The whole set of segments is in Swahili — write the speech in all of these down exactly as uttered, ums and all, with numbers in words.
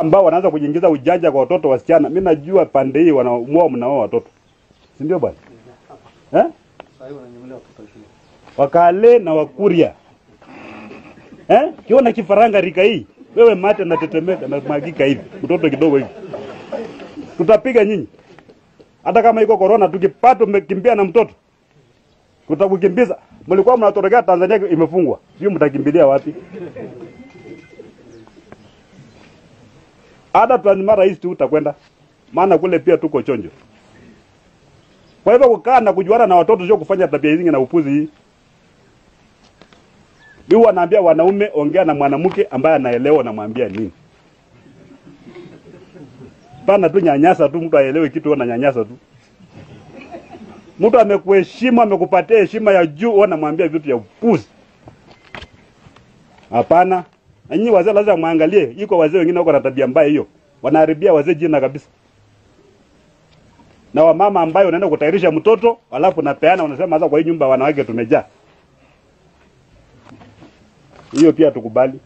ambao wanaanza kujiingiza ujanja kwa watoto wasichana. Mimi najua pande hii wanaoa mnao watoto. Si ndio bwana? Eh? Sasa hiyo wananyamlia watoto shule. Wakale na Wakuria. Eh? Kiona kifaranga rika hii. Wewe mate na tetemeka na magika hivi. Mtoto kidogo hivi. Tutapiga nyinyi. Hata kama iko corona tukipata mmekimbia na mtoto. Tutakukimbiza. Mlikuwa mnatorogea Tanzania imefungwa. Sio mtakimbilia wapi? Ada plan mara hizi tu utakwenda. Maana kule pia tuko chonjo. Kwa hivyo kukaa na kujuana na watoto sio kufanya tabia hizi na upuzi hii. Mimi wanaambia wanaume, ongea na mwanamke ambaye anaelewa na mwambia nini. Pana tu nyanyasa tu, mtu aelewe kitu na nyanyasa tu. Mtu amekuheshimu, amekupatia heshima ya juu, anamwambia vitu ya upuzi. Hapana. Na nyinyi wazee lazima muangalie, iko wazee wengine wako na tabia mbaya hiyo. Wanaharibia wazee jina kabisa. Na wamama ambayo wanaenda kutayarisha mtoto, alafu napeana unasema hasa kwa hii nyumba wanawake tumejaa. Hiyo pia tukubali.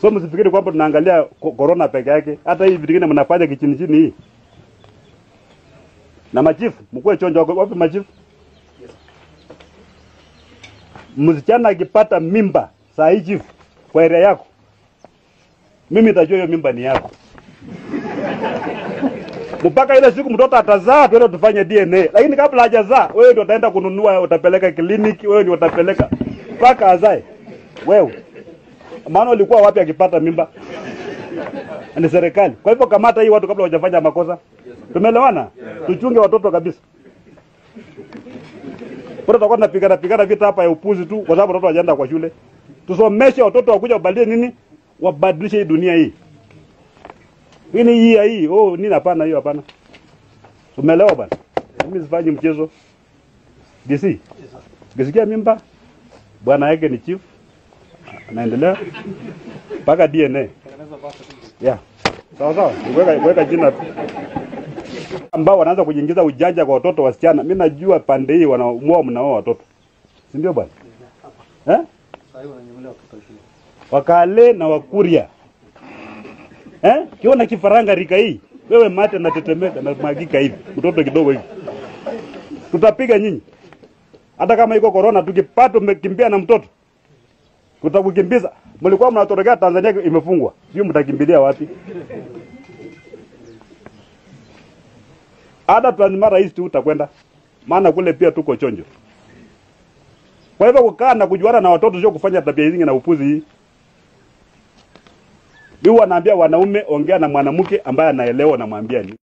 So msifikiri kwamba tunaangalia corona peke yake, hata hivi vingine mnafanya kichini chini hii. Na machifu, mkue chonjo wapi machifu? Msichana akipata mimba, saa hii chifu. Kwa area yako mimi tajua hiyo mimba ni yako. Mpaka ile siku mtoto atazaa tuende tufanye D N A. Lakini kabla hajazaa wewe ndio utaenda kununua, utapeleka kliniki, wewe ndio utapeleka mpaka azae. Wewe maana ulikuwa wapi akipata mimba? Ni serikali. Kwa hivyo kamata hii watu kabla hawajafanya makosa. Tumeelewana? Tuchunge watoto kabisa. Bora tutakuwa tunapigana pigana vita hapa ya upuzi tu kwa sababu watoto hajaenda kwa shule. Tusomeshe watoto wakuja wabadilishe nini? Wabadilishe hii dunia hii. Nini hii ya hii? Oh, nini hapana hiyo hapana. Umeelewa bwana? Mimi sifanyi mchezo. D C. Ukisikia mimba bwana yake ni chief. Anaendelea mpaka D N A. Yeah. Sawa sawa. Weka weka jina ambao wanaanza kujiingiza ujanja kwa watoto wasichana. Mimi najua pande hii wanaoa mnao watoto. Si ndio bwana? Eh? Wakale na Wakuria. Eh? Kiona kifaranga rika hii. Wewe mate na tetemeka na magika hivi. Mtoto kidogo hivi. Tutapiga nyinyi. Hata kama iko corona tukipata mmekimbia na mtoto. Tutakukimbiza. Mlikuwa mnatorogea Tanzania imefungwa. Sio mtakimbilia wapi? Ada plan mara hizi tu utakwenda. Maana kule pia tuko chonjo. Kwa hivyo kukaa na kujuana na watoto sio kufanya tabia hizi na upuzi hii. Mimi wanaambia wanaume, ongea na mwanamke ambaye anaelewa na mwambia nini.